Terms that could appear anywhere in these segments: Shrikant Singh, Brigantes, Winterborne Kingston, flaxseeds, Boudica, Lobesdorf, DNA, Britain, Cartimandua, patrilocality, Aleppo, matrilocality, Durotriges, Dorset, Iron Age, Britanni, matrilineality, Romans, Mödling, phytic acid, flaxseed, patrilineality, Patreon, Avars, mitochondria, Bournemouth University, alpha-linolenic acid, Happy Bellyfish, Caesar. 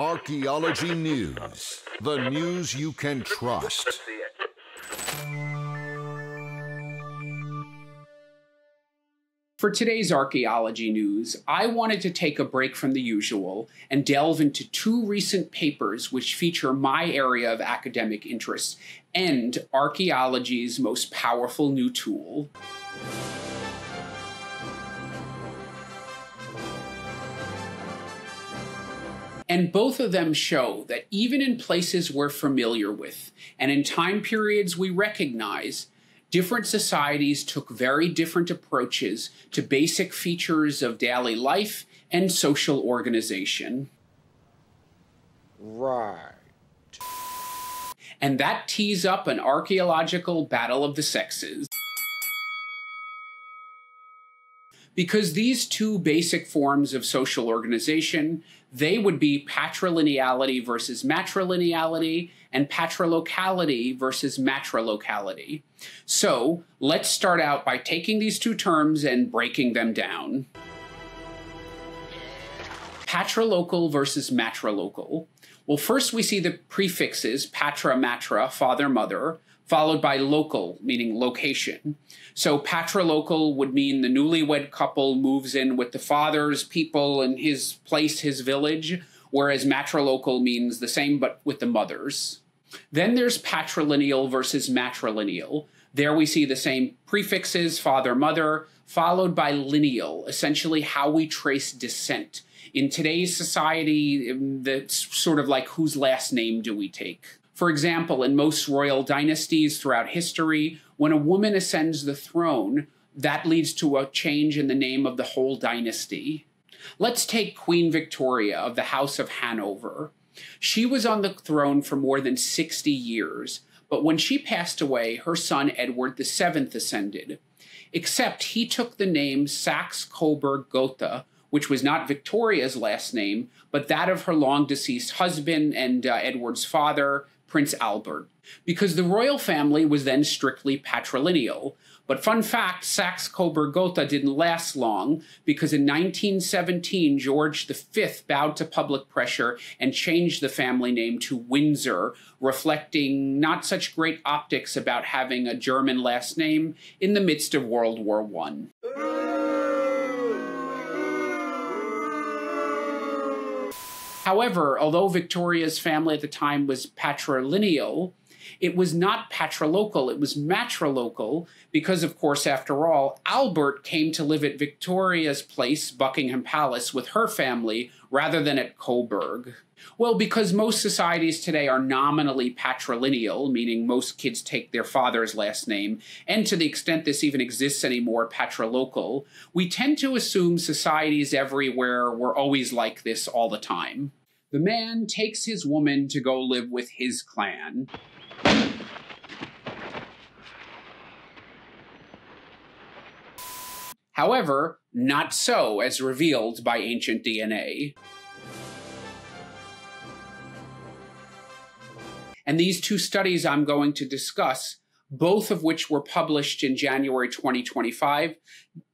Archaeology News, the news you can trust. For today's archaeology news, I wanted to take a break from the usual and delve into two recent papers which feature my area of academic interest and archaeology's most powerful new tool. And both of them show that even in places we're familiar with, and in time periods we recognize, different societies took very different approaches to basic features of daily life and social organization. Right. And that tees up an archaeological battle of the sexes. Because these two basic forms of social organization, they would be patrilineality versus matrilineality and patrilocality versus matrilocality. So let's start out by taking these two terms and breaking them down. Patrilocal versus matrilocal. Well, first we see the prefixes patra, matra, father, mother, followed by local, meaning location. So patrilocal would mean the newlywed couple moves in with the father's people and his place, his village, whereas matrilocal means the same but with the mothers. Then there's patrilineal versus matrilineal. There we see the same prefixes, father, mother, followed by lineal, essentially how we trace descent. In today's society, that's sort of like whose last name do we take? For example, in most royal dynasties throughout history, when a woman ascends the throne, that leads to a change in the name of the whole dynasty. Let's take Queen Victoria of the House of Hanover. She was on the throne for more than 60 years, but when she passed away, her son Edward VII ascended, except he took the name Saxe-Coburg-Gotha, which was not Victoria's last name, but that of her long-deceased husband and Edward's father, Prince Albert, because the royal family was then strictly patrilineal. But fun fact, Saxe-Coburg-Gotha didn't last long because in 1917, George V bowed to public pressure and changed the family name to Windsor, reflecting not such great optics about having a German last name in the midst of World War I. However, although Victoria's family at the time was patrilineal, it was not patrilocal, it was matrilocal, because of course, after all, Albert came to live at Victoria's place, Buckingham Palace, with her family, rather than at Coburg. Well, because most societies today are nominally patrilineal, meaning most kids take their father's last name, and to the extent this even exists anymore, patrilocal, we tend to assume societies everywhere were always like this all the time. The man takes his woman to go live with his clan. However, not so, as revealed by ancient DNA. And these two studies I'm going to discuss, both of which were published in January 2025,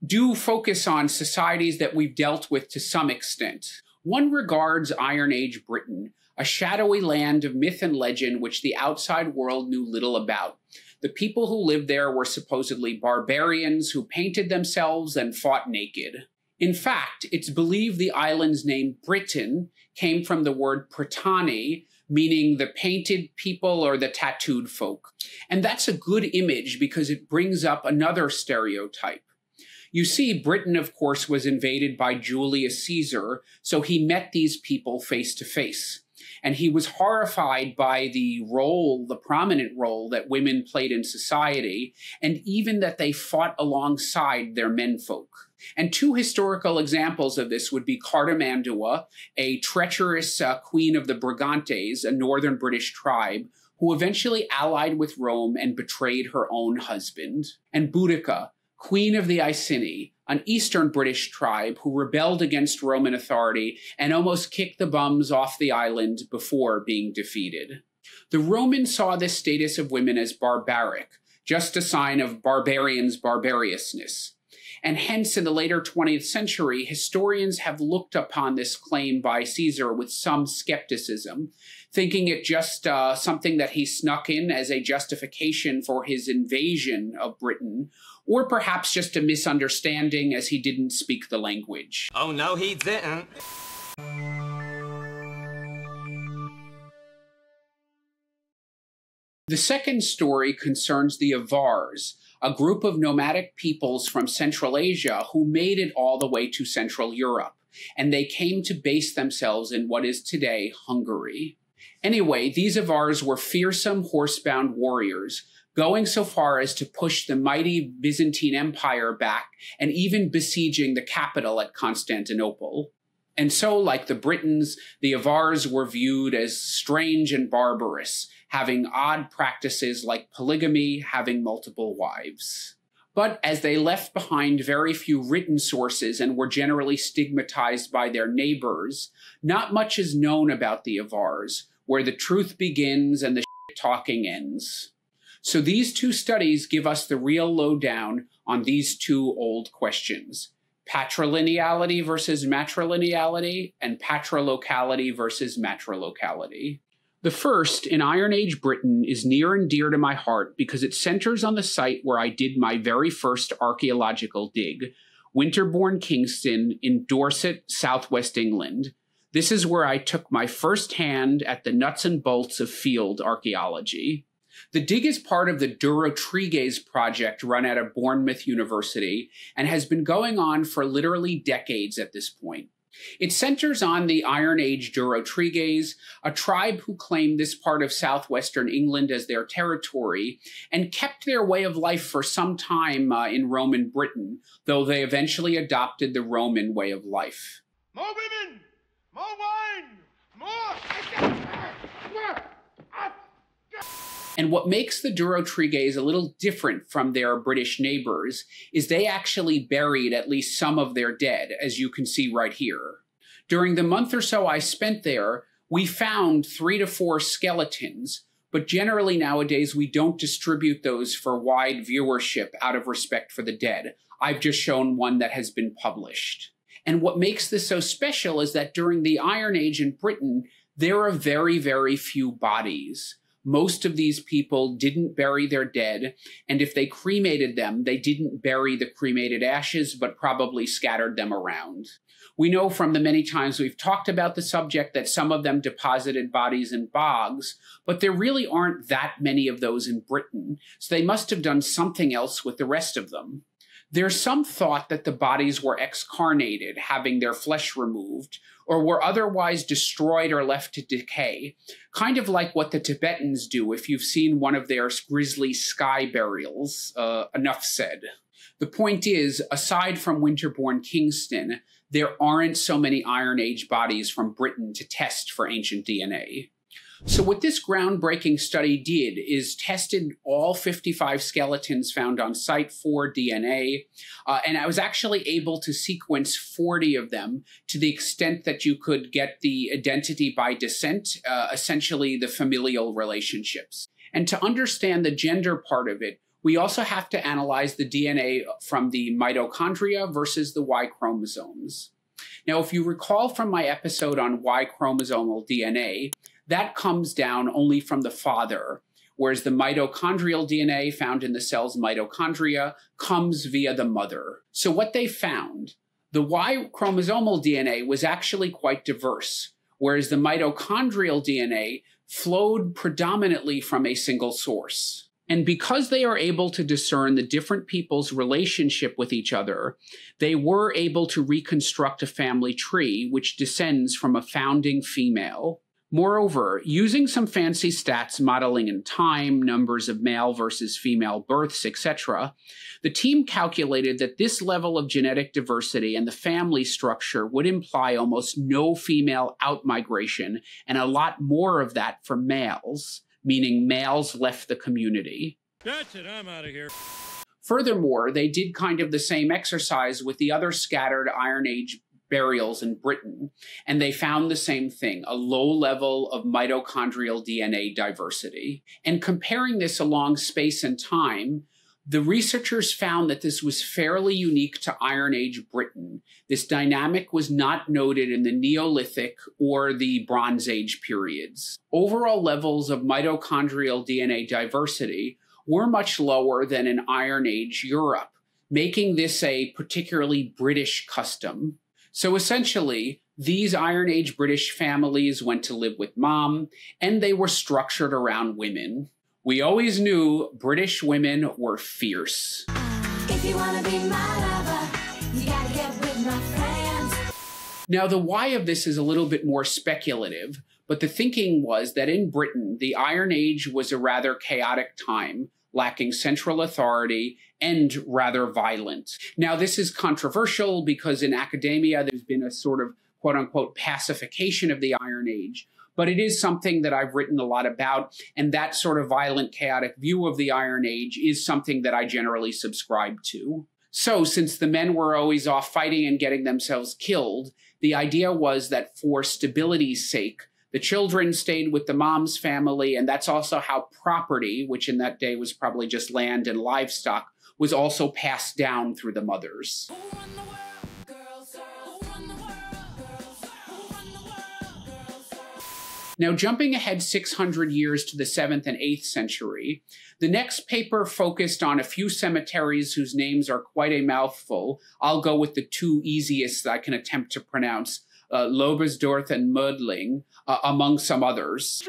do focus on societies that we've dealt with to some extent. One regards Iron Age Britain, a shadowy land of myth and legend which the outside world knew little about. The people who lived there were supposedly barbarians who painted themselves and fought naked. In fact, it's believed the island's name Britain came from the word Britanni, meaning the painted people or the tattooed folk. And that's a good image because it brings up another stereotype. You see, Britain, of course, was invaded by Julius Caesar, so he met these people face to face. And he was horrified by the role, the prominent role that women played in society, and even that they fought alongside their menfolk. And two historical examples of this would be Cartimandua, a treacherous queen of the Brigantes, a northern British tribe, who eventually allied with Rome and betrayed her own husband, and Boudica, queen of the Iceni, an eastern British tribe who rebelled against Roman authority and almost kicked the bums off the island before being defeated. The Romans saw this status of women as barbaric, just a sign of barbarians' barbariousness. and hence in the later 20th century, historians have looked upon this claim by Caesar with some skepticism, thinking it just something that he snuck in as a justification for his invasion of Britain, or perhaps just a misunderstanding as he didn't speak the language. Oh no, he didn't. The second story concerns the Avars, a group of nomadic peoples from Central Asia who made it all the way to Central Europe, and they came to base themselves in what is today Hungary. Anyway, these Avars were fearsome horse-bound warriors, going so far as to push the mighty Byzantine Empire back and even besieging the capital at Constantinople. And so, like the Britons, the Avars were viewed as strange and barbarous, having odd practices like polygamy, having multiple wives. But as they left behind very few written sources and were generally stigmatized by their neighbors, not much is known about the Avars, where the truth begins and the shit-talking ends. So these two studies give us the real lowdown on these two old questions: patrilineality versus matrilineality, and patrilocality versus matrilocality. The first, in Iron Age Britain, is near and dear to my heart because it centers on the site where I did my very first archaeological dig, Winterborne Kingston in Dorset, southwest England. This is where I took my first hand at the nuts and bolts of field archaeology. The dig is part of the Durotriges project run out of Bournemouth University and has been going on for literally decades at this point. It centers on the Iron Age Durotriges, a tribe who claimed this part of southwestern England as their territory and kept their way of life for some time in Roman Britain, though they eventually adopted the Roman way of life. More women! More wine! More... And what makes the Durotriges a little different from their British neighbors is they actually buried at least some of their dead, as you can see right here. During the month or so I spent there, we found 3 to 4 skeletons, but generally nowadays we don't distribute those for wide viewership out of respect for the dead. I've just shown one that has been published. And what makes this so special is that during the Iron Age in Britain, there are very, very few bodies. Most of these people didn't bury their dead, and if they cremated them, they didn't bury the cremated ashes, but probably scattered them around. We know from the many times we've talked about the subject that some of them deposited bodies in bogs, but there really aren't that many of those in Britain, so they must have done something else with the rest of them. There's some thought that the bodies were excarnated, having their flesh removed, or were otherwise destroyed or left to decay, kind of like what the Tibetans do if you've seen one of their grisly sky burials. Enough said. The point is, aside from Winterborne Kingston, there aren't so many Iron Age bodies from Britain to test for ancient DNA. So what this groundbreaking study did is tested all 55 skeletons found on site for DNA, and I was actually able to sequence 40 of them to the extent that you could get the identity by descent, essentially the familial relationships. And to understand the gender part of it, we also have to analyze the DNA from the mitochondria versus the Y chromosomes. Now, if you recall from my episode on Y chromosomal DNA, that comes down only from the father, whereas the mitochondrial DNA found in the cell's mitochondria comes via the mother. So what they found, the Y chromosomal DNA was actually quite diverse, whereas the mitochondrial DNA flowed predominantly from a single source. And because they are able to discern the different people's relationship with each other, they were able to reconstruct a family tree which descends from a founding female. Moreover, using some fancy stats modeling in time, numbers of male versus female births, etc., the team calculated that this level of genetic diversity and the family structure would imply almost no female outmigration and a lot more of that for males, meaning males left the community. That's it, I'm out of here. Furthermore, they did kind of the same exercise with the other scattered Iron Age burials in Britain, and they found the same thing, a low level of mitochondrial DNA diversity. And comparing this along space and time, The researchers found that this was fairly unique to Iron Age Britain. This dynamic was not noted in the Neolithic or the Bronze Age periods. Overall levels of mitochondrial DNA diversity were much lower than in Iron Age Europe, making this a particularly British custom. So essentially, these Iron Age British families went to live with mom, and they were structured around women. We always knew British women were fierce. If you wanna be my lover, you gotta get with my friends. Now, the why of this is a little bit more speculative, but the thinking was that in Britain, the Iron Age was a rather chaotic time, lacking central authority and rather violent. Now, this is controversial because in academia, there's been a sort of quote unquote pacification of the Iron Age. But it is something that I've written a lot about, and that sort of violent, chaotic view of the Iron Age is something that I generally subscribe to. So since the men were always off fighting and getting themselves killed, the idea was that for stability's sake, the children stayed with the mom's family, and that's also how property, which in that day was probably just land and livestock, was also passed down through the mothers. Now, jumping ahead 600 years to the 7th and 8th century, the next paper focused on a few cemeteries whose names are quite a mouthful. I'll go with the two easiest that I can attempt to pronounce, Lobesdorf and Mödling, among some others.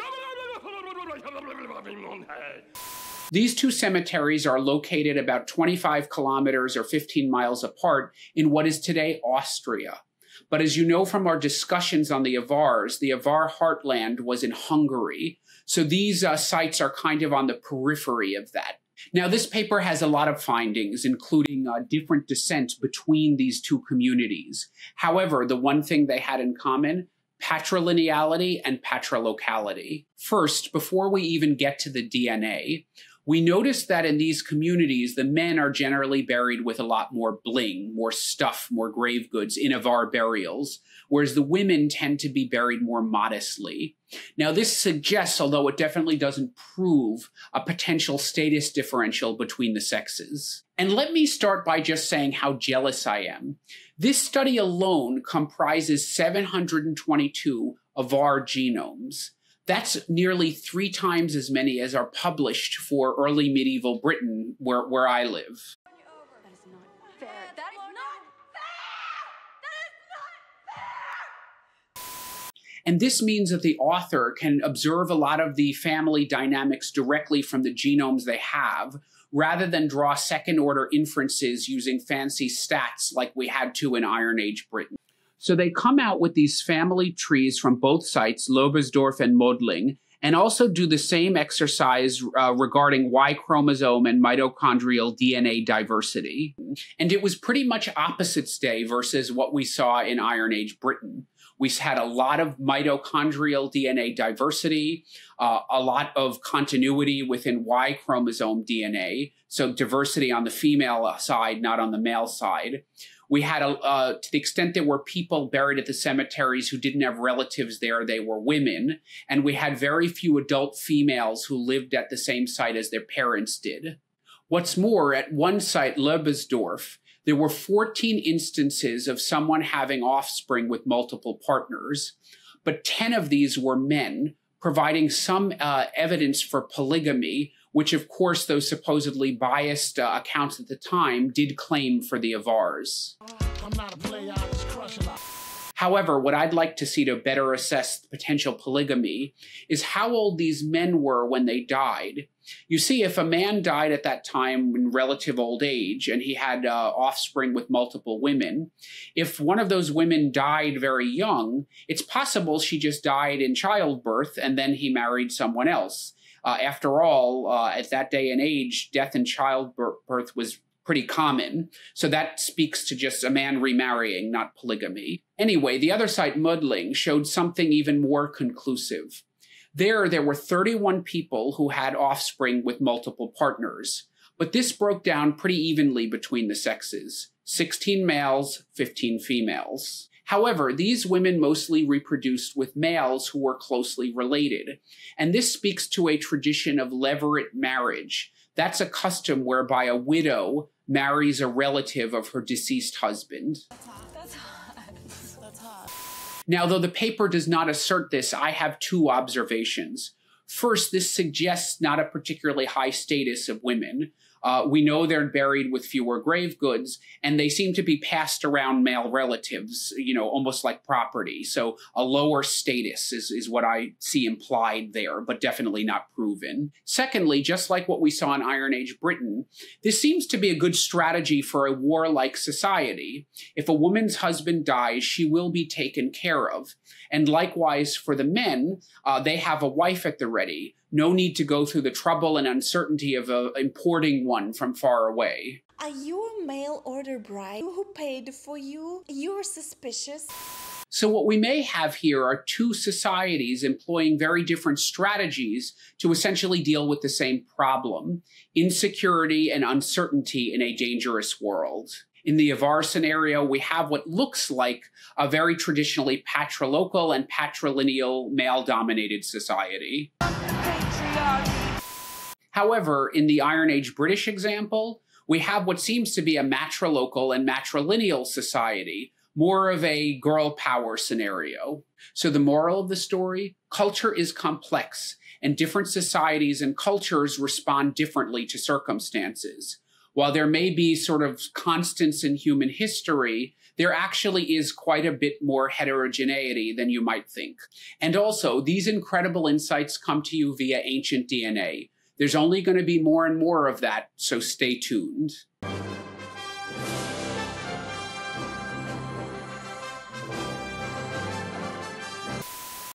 These two cemeteries are located about 25 kilometers or 15 miles apart in what is today Austria. But as you know from our discussions on the Avars, the Avar heartland was in Hungary. So these sites are kind of on the periphery of that. Now, this paper has a lot of findings, including different descent between these two communities. However, the one thing they had in common, patrilineality and patrilocality. First, before we even get to the DNA, we noticed that in these communities, the men are generally buried with a lot more bling, more stuff, more grave goods in Avar burials, whereas the women tend to be buried more modestly. Now, this suggests, although it definitely doesn't prove, a potential status differential between the sexes. And let me start by just saying how jealous I am. This study alone comprises 722 Avar genomes. That's nearly 3 times as many as are published for early medieval Britain, where I live. That is not fair. That is not fair. That is not fair. And this means that the author can observe a lot of the family dynamics directly from the genomes they have, rather than draw second-order inferences using fancy stats like we had to in Iron Age Britain. So they come out with these family trees from both sites, Lobesdorf and Mödling, and also do the same exercise regarding Y chromosome and mitochondrial DNA diversity. And it was pretty much opposites day versus what we saw in Iron Age Britain. We had a lot of mitochondrial DNA diversity, a lot of continuity within Y chromosome DNA, so diversity on the female side, not on the male side. We had, to the extent there were people buried at the cemeteries who didn't have relatives there, they were women. And we had very few adult females who lived at the same site as their parents did. What's more, at one site, Lobesdorf, there were 14 instances of someone having offspring with multiple partners, but 10 of these were men, providing some evidence for polygamy, which, of course, those supposedly biased accounts at the time did claim for the Avars. I'm not a player, I just crush a lot. However, what I'd like to see to better assess potential polygamy is how old these men were when they died. You see, if a man died at that time in relative old age and he had offspring with multiple women, if one of those women died very young, it's possible she just died in childbirth and then he married someone else. After all, at that day and age, death in childbirth was pretty common. So that speaks to just a man remarrying, not polygamy. Anyway, the other site, Mödling, showed something even more conclusive. There were 31 people who had offspring with multiple partners, but this broke down pretty evenly between the sexes, 16 males, 15 females. However, these women mostly reproduced with males who were closely related, and this speaks to a tradition of leveret marriage, That's a custom whereby a widow marries a relative of her deceased husband. That's hot. Now, though the paper does not assert this, I have two observations. First, this suggests not a particularly high status of women. We know they're buried with fewer grave goods, and they seem to be passed around male relatives, you know, almost like property. So a lower status is what I see implied there, but definitely not proven. Secondly, just like what we saw in Iron Age Britain, this seems to be a good strategy for a warlike society. If a woman's husband dies, she will be taken care of. And likewise for the men, they have a wife at the ready. No need to go through the trouble and uncertainty of importing one from far away. Are you a mail order bride? Who paid for you? You're suspicious. So what we may have here are two societies employing very different strategies to essentially deal with the same problem: insecurity and uncertainty in a dangerous world. In the Avar scenario, we have what looks like a very traditionally patrilocal and patrilineal male-dominated society. However, in the Iron Age British example, we have what seems to be a matrilocal and matrilineal society, more of a girl power scenario. So the moral of the story: culture is complex, and different societies and cultures respond differently to circumstances. While there may be sort of constants in human history, there actually is quite a bit more heterogeneity than you might think. And also, these incredible insights come to you via ancient DNA. There's only going to be more and more of that, so stay tuned.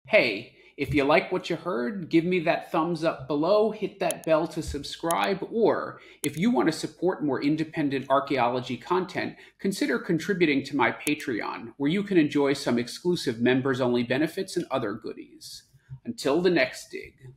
Hey, if you like what you heard, give me that thumbs up below, hit that bell to subscribe, or if you want to support more independent archaeology content, consider contributing to my Patreon, where you can enjoy some exclusive members-only benefits and other goodies. Until the next dig.